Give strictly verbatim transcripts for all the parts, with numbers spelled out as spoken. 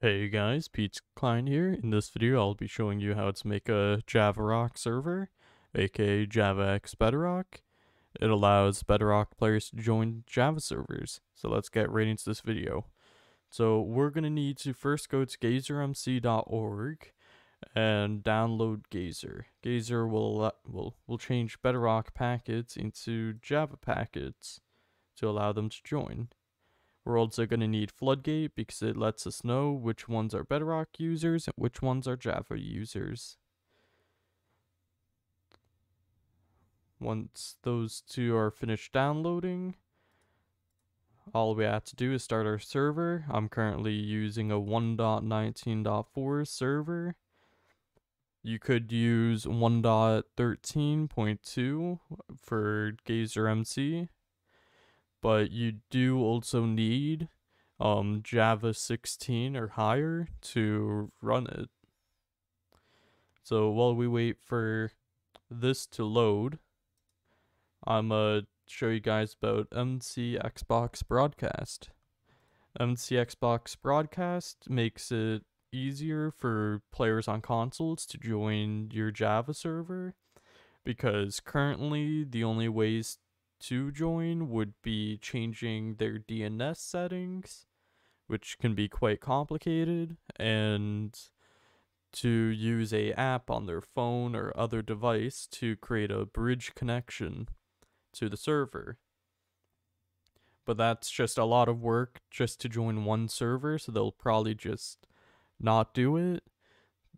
Hey guys, Pete Klein here. In this video I'll be showing you how to make a JavaRock server, aka JavaX Bedrock. It allows Bedrock players to join Java servers, so let's get right into this video. So we're going to need to first go to Geyser M C dot org and download Geyser. Geyser will, will, will change Bedrock packets into Java packets to allow them to join. We're also going to need Floodgate because it lets us know which ones are Bedrock users and which ones are Java users. Once those two are finished downloading, all we have to do is start our server. I'm currently using a one point nineteen point four server. You could use one point thirteen point two for GeyserMC. But you do also need um, Java sixteen or higher to run it. So while we wait for this to load, I'm going to show you guys about MCXboxBroadcast. MCXboxBroadcast makes it easier for players on consoles to join your Java server, because currently the only ways to join would be changing their D N S settings, which can be quite complicated, and to use a app on their phone or other device to create a bridge connection to the server. But that's just a lot of work just to join one server, so they'll probably just not do it,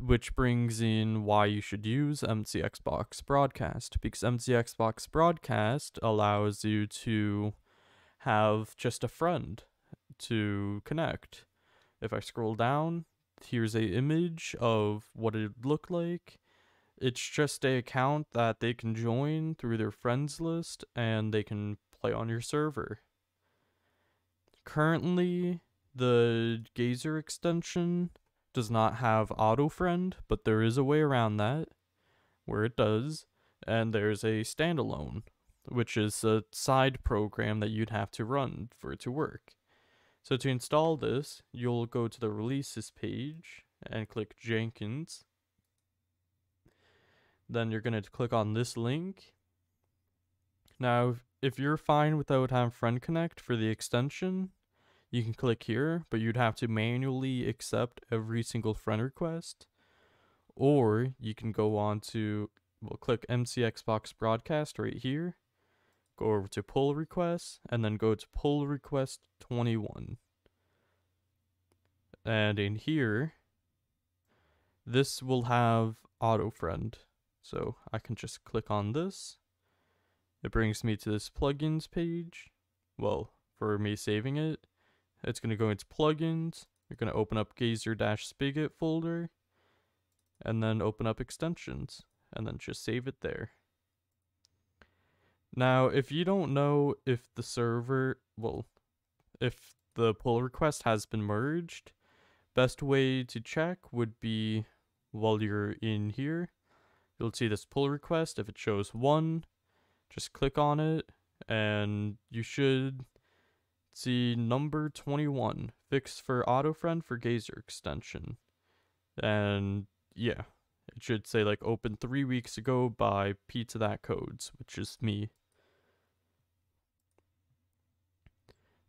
which brings in why you should use MCXboxBroadcast, because MCXboxBroadcast allows you to have just a friend to connect. If I scroll down, here's a image of what it looked like. It's just an account that they can join through their friends list, and they can play on your server. Currently, the Geyser extension does not have auto friend, but there is a way around that where it does, and there's a standalone, which is a side program that you'd have to run for it to work. So to install this, you'll go to the releases page and click Jenkins. Then you're going to click on this link. Now, if you're fine without having friend connect for the extension, you can click here, but you'd have to manually accept every single friend request. Or you can go on to, we'll click MCXboxBroadcast right here, go over to pull requests, and then go to pull request twenty-one. And in here, this will have auto friend. So I can just click on this. It brings me to this plugins page. Well, for me saving it, it's going to go into plugins. You're going to open up Geyser-Spigot folder, and then open up extensions, and then just save it there. Now, if you don't know if the server, well, if the pull request has been merged, best way to check would be while you're in here. You'll see this pull request. If it shows one, just click on it, and you should see number twenty-one, fix for auto friend for Geyser extension. And yeah, it should say like open three weeks ago by PizzaThatCodes, which is me.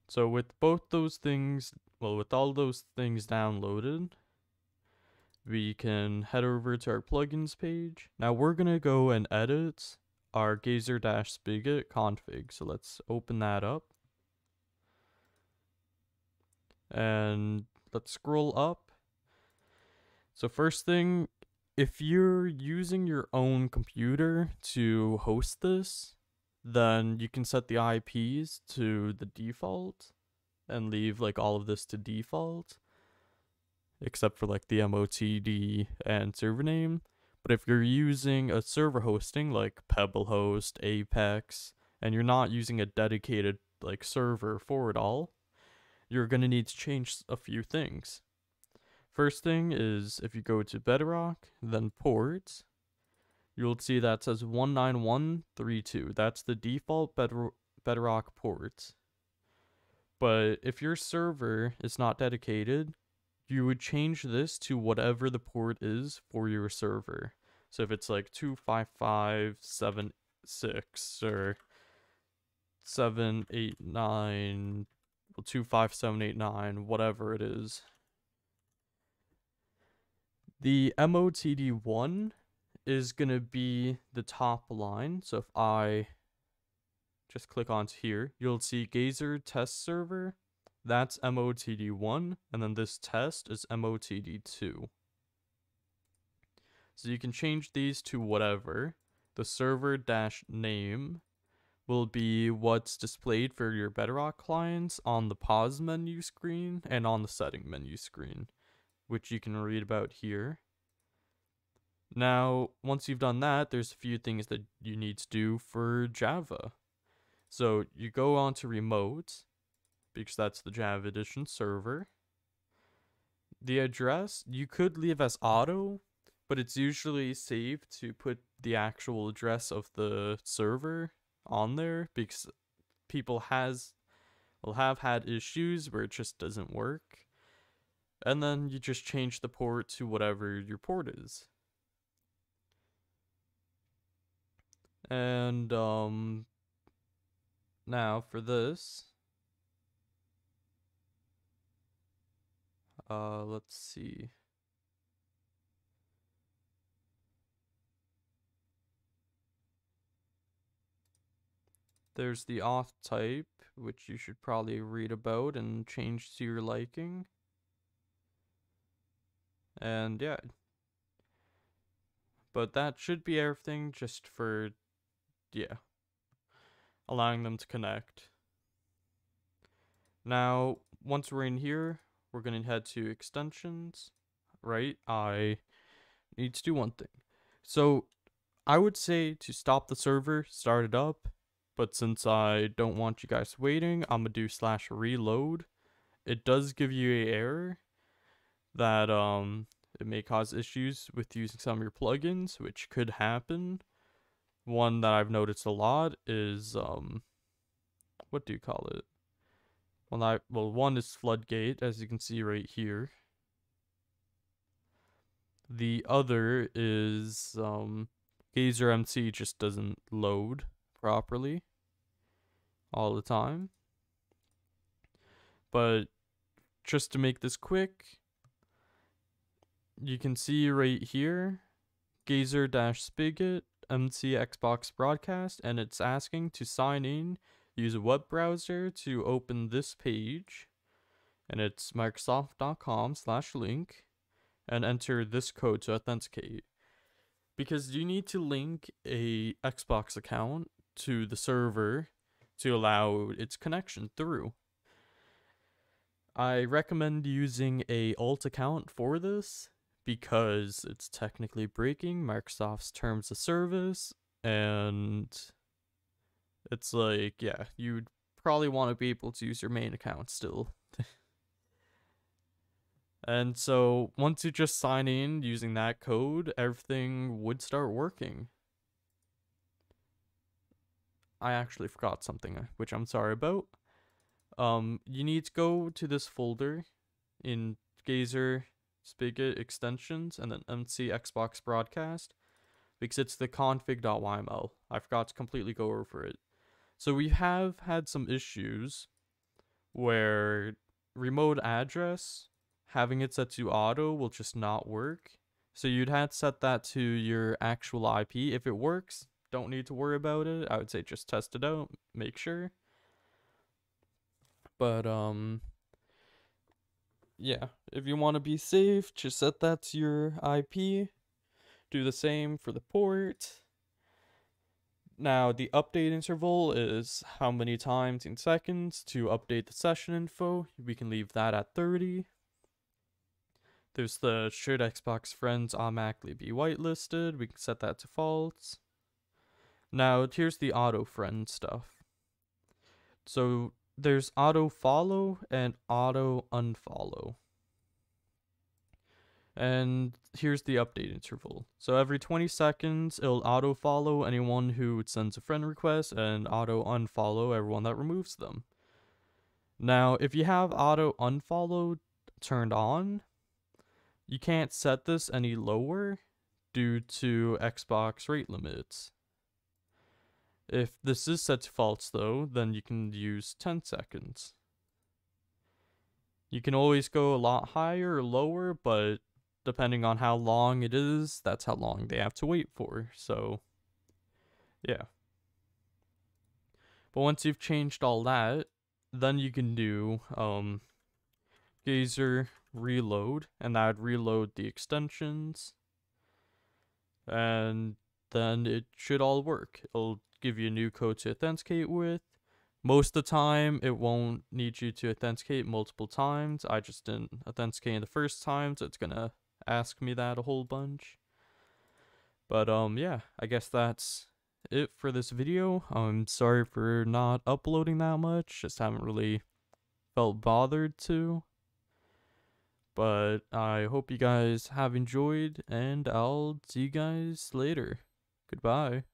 So with both those things, well, with all those things downloaded, we can head over to our plugins page. Now we're going to go and edit our Geyser-Spigot config. So let's open that up. And let's scroll up. So first thing, if you're using your own computer to host this, then you can set the I Ps to the default and leave like all of this to default, except for like the M O T D and server name. But if you're using a server hosting like Pebblehost, Apex, and you're not using a dedicated like server for it all, you're going to need to change a few things. First thing is, if you go to Bedrock, then ports, you'll see that says one nine one three two. That's the default Bedrock port. But if your server is not dedicated, you would change this to whatever the port is for your server. So if it's like two five five seven six or seven eight nine, well, two five seven eight nine, whatever it is. The M O T D one is going to be the top line. So if I just click onto here, you'll see Geyser test server. That's M O T D one, and then this test is M O T D two. So you can change these to whatever. The server-name will be what's displayed for your Bedrock clients on the pause menu screen and on the setting menu screen, which you can read about here. Now, once you've done that, there's a few things that you need to do for Java. So you go on to remote, because that's the Java Edition server. The address, you could leave as auto, but it's usually safe to put the actual address of the server on there, because people has, will have had issues where it just doesn't work. And then you just change the port to whatever your port is. And um, now for this, Uh, let's see. There's the auth type, which you should probably read about and change to your liking. And yeah. But that should be everything just for, yeah, allowing them to connect. Now, once we're in here, we're going to head to extensions, right? I need to do one thing. So I would say to stop the server, start it up. But since I don't want you guys waiting, I'm going to do slash reload. It does give you an error that um, it may cause issues with using some of your plugins, which could happen. One that I've noticed a lot is, um, what do you call it? Well, I, well, one is Floodgate, as you can see right here. The other is um, GeyserMC just doesn't load properly all the time. But just to make this quick, you can see right here, Geyser-Spigot, M C Xbox Broadcast, and it's asking to sign in. Use a web browser to open this page, and it's Microsoft dot com slash link, and enter this code to authenticate. Because you need to link a Xbox account to the server to allow its connection through. I recommend using a alt account for this, because it's technically breaking Microsoft's terms of service, and it's like, yeah, you'd probably want to be able to use your main account still. And so once you just sign in using that code, everything would start working. I actually forgot something, which I'm sorry about. Um, you need to go to this folder in Geyser-Spigot extensions and then M C Xbox Broadcast, because it's the config dot Y M L. I forgot to completely go over it. So we have had some issues where remote address, having it set to auto, will just not work. So you'd have to set that to your actual I P. If it works, don't need to worry about it. I would say just test it out, make sure. But um, yeah, if you want to be safe, just set that to your I P. Do the same for the port. Now, the update interval is how many times in seconds to update the session info. We can leave that at thirty. There's the should Xbox friends automatically be whitelisted. We can set that to false. Now, here's the auto friend stuff. So there's auto follow and auto unfollow. And here's the update interval. So every twenty seconds, it'll auto follow anyone who sends a friend request and auto unfollow everyone that removes them. Now, if you have auto unfollow turned on, You can't set this any lower due to Xbox rate limits. If this is set to false though, then you can use ten seconds. You can always go a lot higher or lower, but depending on how long it is, that's how long they have to wait for. So yeah. But once you've changed all that, then you can do um, Geyser reload, and that would reload the extensions. And then it should all work. It'll give you a new code to authenticate with. Most of the time, it won't need you to authenticate multiple times. I just didn't authenticate the first time, so it's gonna ask me that a whole bunch. But um, yeah, I guess that's it for this video. I'm sorry for not uploading that much, just haven't really felt bothered to. But I hope you guys have enjoyed, and I'll see you guys later. Goodbye.